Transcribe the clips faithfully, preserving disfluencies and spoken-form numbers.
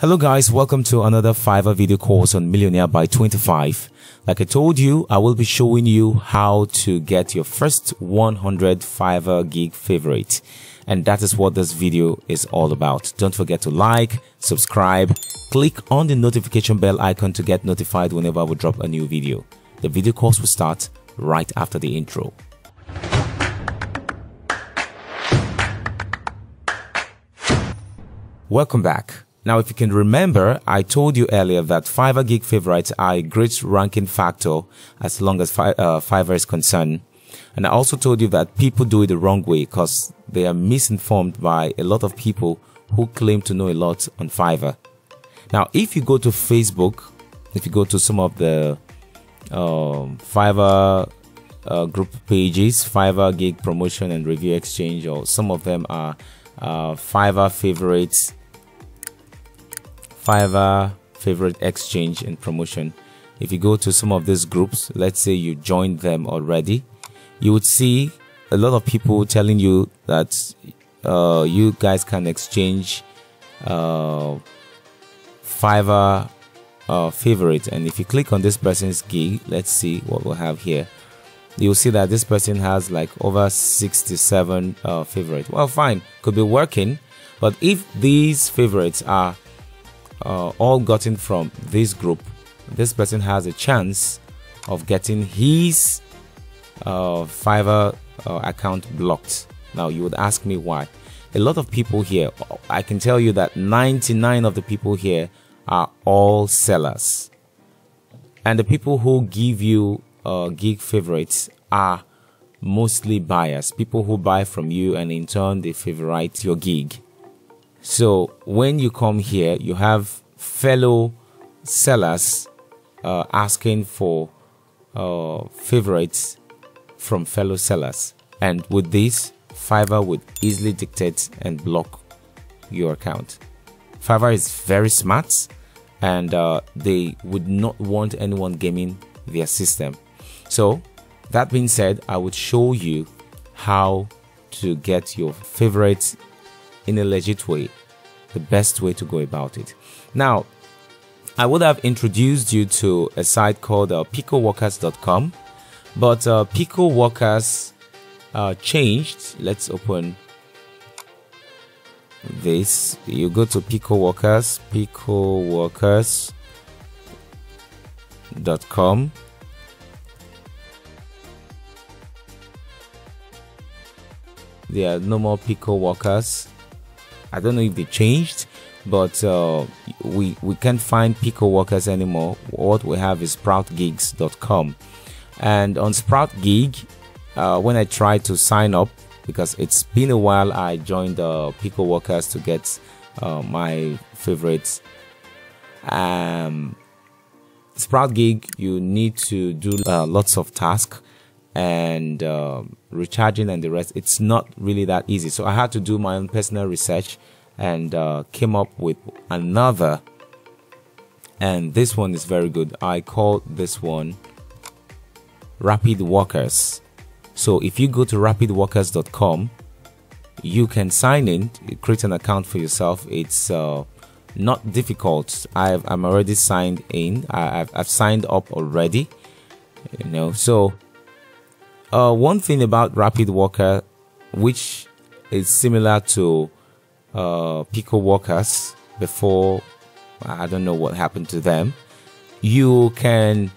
Hello guys, welcome to another Fiverr video course on Millionaire by twenty-five. Like I told you, I will be showing you how to get your first one hundred Fiverr gig favorite. And that is what this video is all about. Don't forget to like, subscribe, click on the notification bell icon to get notified whenever I will drop a new video. The video course will start right after the intro. Welcome back. Now, if you can remember, I told you earlier that Fiverr gig favorites are a great ranking factor as long as Fi uh, Fiverr is concerned. And I also told you that people do it the wrong way because they are misinformed by a lot of people who claim to know a lot on Fiverr. Now, if you go to Facebook, if you go to some of the um, Fiverr uh, group pages, Fiverr gig promotion and review exchange, or some of them are uh, Fiverr favorites, Fiverr favorite exchange and promotion. If you go to some of these groups, let's say you joined them already, you would see a lot of people telling you that uh, you guys can exchange uh, Fiverr uh, favorite. And if you click on this person's gig, let's see what we'll have here. You'll see that this person has like over sixty-seven uh, favorite. Well, fine, could be working, but if these favorites are Uh, all gotten from this group, this person has a chance of getting his uh, Fiverr uh, account blocked. Now you would ask me why. A lot of people here, I can tell you that ninety-nine of the people here are all sellers, and the people who give you uh, gig favorites are mostly buyers, people who buy from you and in turn they favorite your gig. So when you come here, you have fellow sellers uh, asking for uh, favorites from fellow sellers, and with this, Fiverr would easily dictate and block your account. Fiverr is very smart, and uh, they would not want anyone gaming their system. So that being said, I would show you how to get your favorites in a legit way, the best way to go about it. Now, I would have introduced you to a site called uh, Pico Workers dot com, but uh, PicoWorkers uh, changed. Let's open this. You go to PicoWorkers, PicoWorkers dot com. There are no more PicoWorkers. I don't know if they changed, but uh, we, we can't find PicoWorkers anymore. What we have is Sprout Gigs dot com. And on SproutGig, uh, when I tried to sign up, because it's been a while, I joined uh, PicoWorkers to get uh, my favorites. Um, SproutGig, you need to do uh, lots of tasks and uh, recharging and the rest. It's not really that easy, so I had to do my own personal research and uh, came up with another, and this one is very good. I call this one Rapid Workers. So if you go to rapid workers dot com, you can sign in, create an account for yourself. It's uh, not difficult. I've, I'm already signed in. I, I've, I've signed up already, you know. So Uh, one thing about Rapid Worker, which is similar to uh, PicoWorkers before, I don't know what happened to them, you can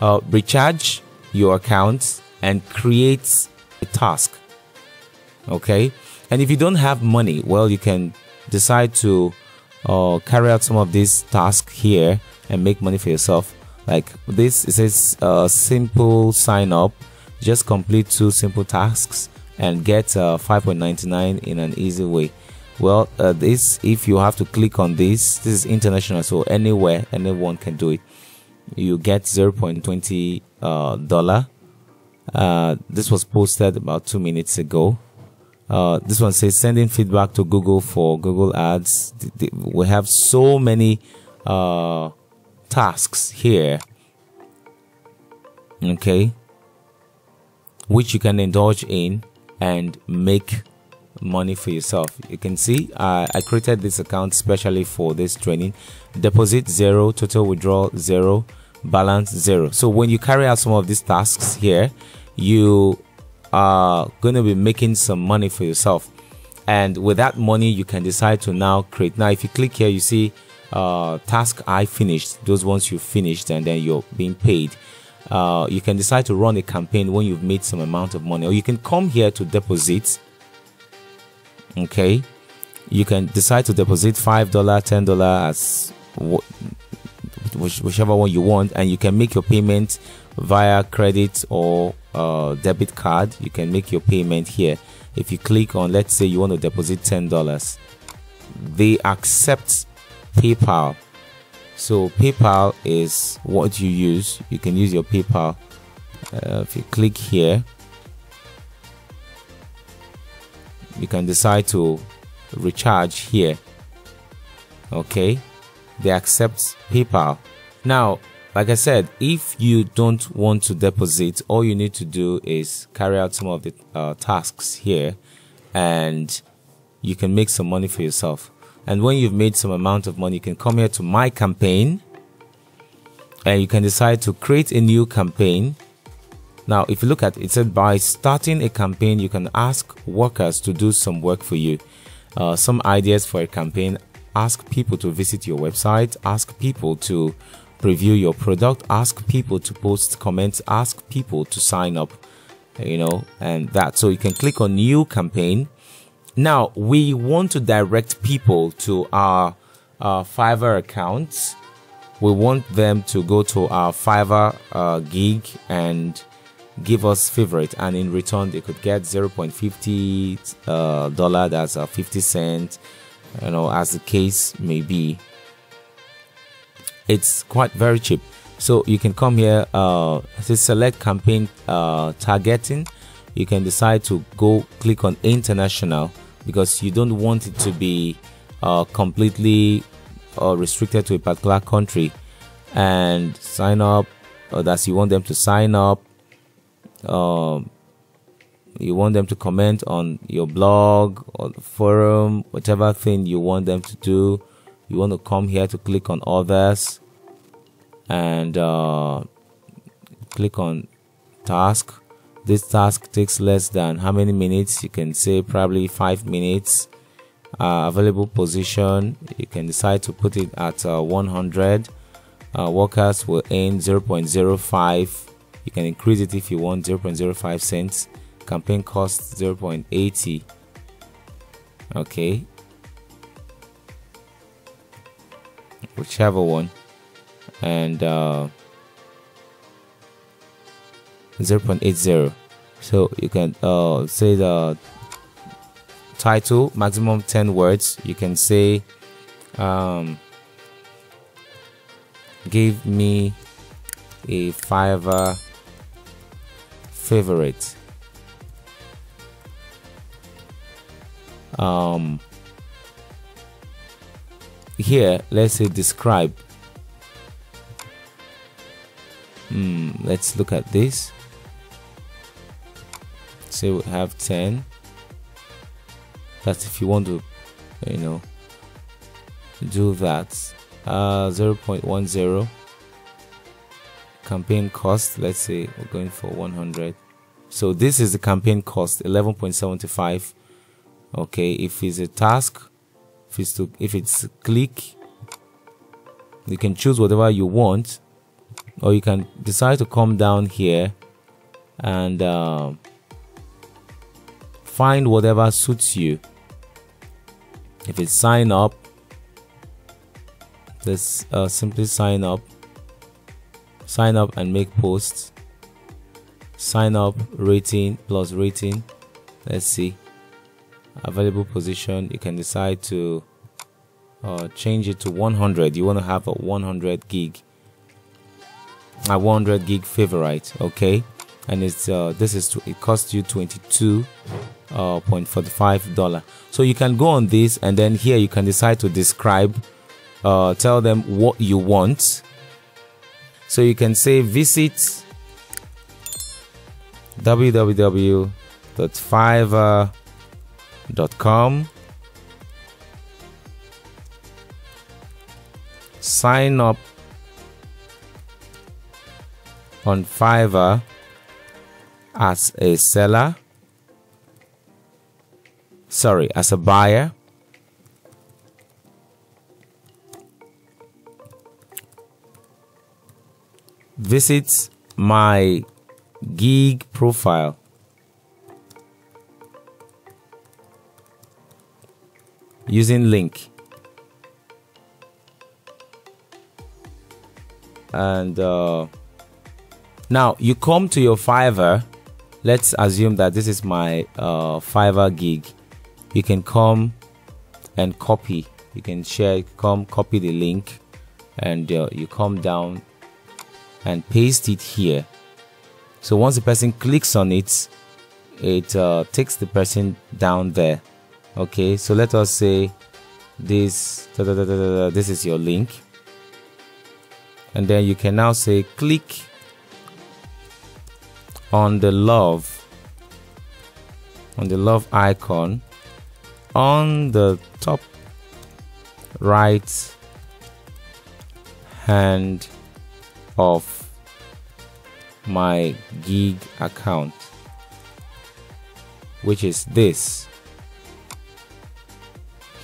uh, recharge your account and create a task, okay? And if you don't have money, well, you can decide to uh, carry out some of these tasks here and make money for yourself. Like this, it says uh, simple sign up. Just complete two simple tasks and get uh, five ninety-nine in an easy way. Well, uh, this, if you have to click on this, this is international, so anywhere, anyone can do it. You get zero point two zero uh, dollar. Uh, this was posted about two minutes ago. Uh, this one says sending feedback to Google for Google Ads. We have so many uh, tasks here. Okay, which you can indulge in and make money for yourself. You can see uh, I created this account specially for this training. Deposit zero, total withdrawal zero, balance zero. So when you carry out some of these tasks here, you are going to be making some money for yourself, and with that money you can decide to now create. Now if you click here, you see uh task I finished, those ones you finished and then you're being paid. Uh you can decide to run a campaign when you've made some amount of money, or you can come here to deposit. Okay, you can decide to deposit five dollars, ten dollars, as whichever one you want, and you can make your payment via credit or uh, debit card. You can make your payment here. If you click on, let's say you want to deposit ten dollars, they accept PayPal, so PayPal is what you use. You can use your PayPal. Uh, if you click here, you can decide to recharge here. Okay, they accept PayPal. Now like I said, if you don't want to deposit, all you need to do is carry out some of the uh, tasks here, and you can make some money for yourself. And when you've made some amount of money, you can come here to my campaign, and you can decide to create a new campaign. Now if you look at it, it said by starting a campaign, you can ask workers to do some work for you. Uh, some ideas for a campaign: ask people to visit your website, ask people to preview your product, ask people to post comments, ask people to sign up, you know, and that. So you can click on new campaign. Now we want to direct people to our, our Fiverr accounts. We want them to go to our Fiverr uh, gig and give us favorite, and in return they could get zero point five zero dollars, that's a fifty cent, you know, as the case may be. It's quite very cheap. So you can come here uh, to select campaign uh, targeting. You can decide to go click on international, because you don't want it to be uh, completely uh, restricted to a particular country. And sign up, uh, that's you want them to sign up. Um, you want them to comment on your blog or the forum, whatever thing you want them to do. You want to come here to click on others, and uh, click on task. This task takes less than how many minutes? You can say probably five minutes. Uh, available position, you can decide to put it at uh, one hundred. Uh, workers will earn zero point zero five. You can increase it if you want, zero point zero five cents. Campaign cost zero point eight zero. Okay, whichever one, and uh, zero point eight zero. So you can uh, say the title maximum ten words. You can say um, give me a Fiverr favorite. Um, here let's say describe. Mm, let's look at this. Say we have ten. That's if you want to, you know, do that. uh, zero point one zero. Campaign cost, let's say we're going for one hundred. So this is the campaign cost, eleven point seven five. Okay, if it's a task, if it's to, if it's click, you can choose whatever you want, or you can decide to come down here and uh, find whatever suits you. If it's sign up, let's uh, simply sign up. Sign up and make posts. Sign up, rating plus rating. Let's see. Available position, you can decide to uh, change it to one hundred. You want to have a one hundred gig, a one hundred gig favorite. Okay, and it's uh, this is to, it costs you twenty-two point four five dollars. So you can go on this, and then here you can decide to describe. Uh, tell them what you want. So you can say visit w w w dot fiverr dot com rapid walkers dot com. Sign up on Fiverr as a seller, sorry, as a buyer. Visit my gig profile. Using link and uh, now you come to your Fiverr. Let's assume that this is my uh, Fiverr gig. You can come and copy, you can share, come copy the link and uh, you come down and paste it here. So once the person clicks on it, it uh, takes the person down there. Okay, so let us say this, da, da, da, da, da, this is your link, and then you can now say click on the love on the love icon on the top right hand of my gig account, which is this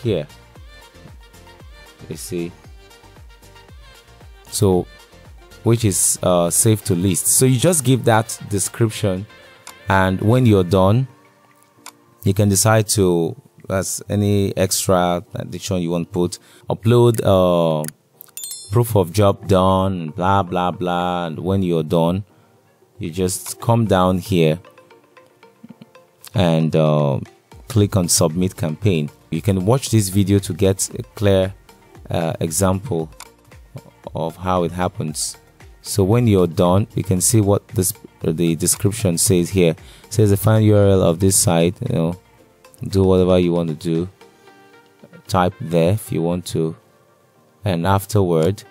here. You see, so which is uh, saved to list. So you just give that description, and when you're done, you can decide to, as any extra addition you want, put upload uh, proof of job done, blah blah blah. And when you're done, you just come down here and uh, click on submit campaign. You can watch this video to get a clear uh, example of how it happens. So when you're done, you can see what this the description says here. It says the final U R L of this site, you know, do whatever you want to do, type there if you want to, and afterward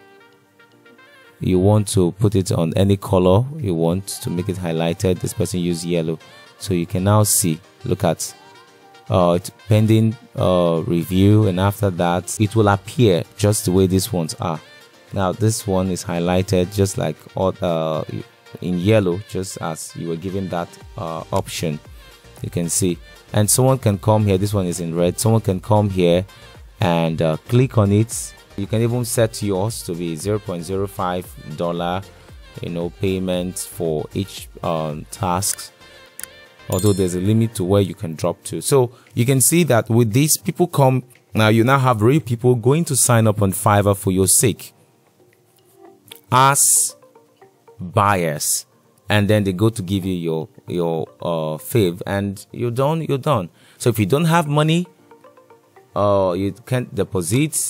you want to put it on any color you want to make it highlighted. This person used yellow, so you can now see, look at Uh, it's pending uh, review, and after that it will appear just the way these ones are. Now this one is highlighted just like uh, in yellow, just as you were given that uh, option. You can see, and someone can come here, this one is in red, someone can come here and uh, click on it. You can even set yours to be zero point zero five dollars, you know, payments for each um, task, although there's a limit to where you can drop to. So you can see that with these people come, now you now have real people going to sign up on Fiverr for your sake as buyers, and then they go to give you your your uh, fave, and you're done, you're done. So if you don't have money, uh, you can't deposit,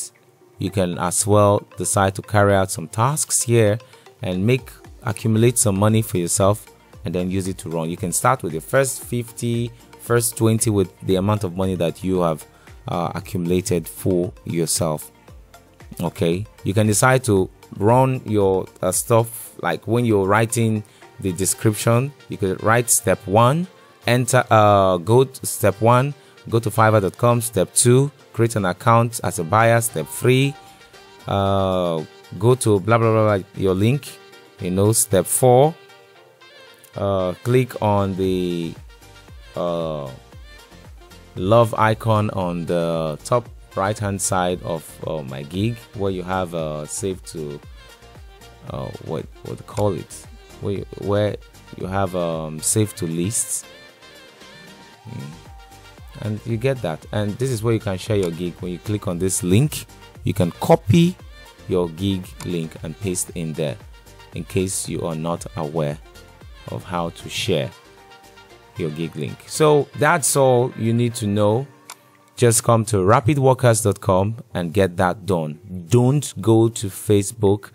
you can as well decide to carry out some tasks here and make accumulate some money for yourself, and then use it to run. You can start with your first fifty, first twenty with the amount of money that you have uh, accumulated for yourself. Okay, you can decide to run your uh, stuff like when you're writing the description. You could write step one, enter, uh, go to step one, go to fiverr dot com, step two, create an account as a buyer, step three, uh, go to blah, blah, blah, blah, your link, you know, step four. Uh, click on the uh, love icon on the top right hand side of uh, my gig, where you have uh, saved to uh, what what to call it, where you, where you have um, saved to lists, and you get that. And this is where you can share your gig. When you click on this link, you can copy your gig link and paste in there, in case you are not aware of how to share your gig link. So that's all you need to know. Just come to rapid walkers dot com and get that done. Don't go to Facebook,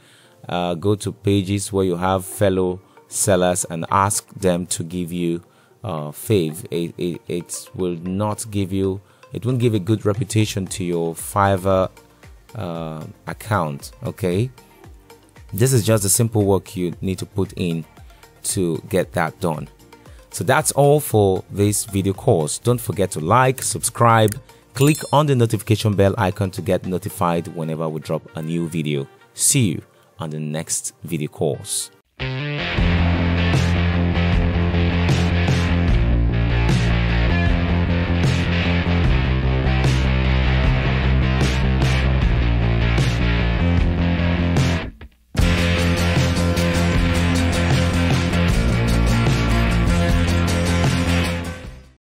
uh, go to pages where you have fellow sellers and ask them to give you uh, fave. It, it, it will not give you, it won't give a good reputation to your Fiverr uh, account. Okay, this is just the simple work you need to put in to get that done. So that's all for this video course. Don't forget to like, subscribe, click on the notification bell icon to get notified whenever we drop a new video. See you on the next video course.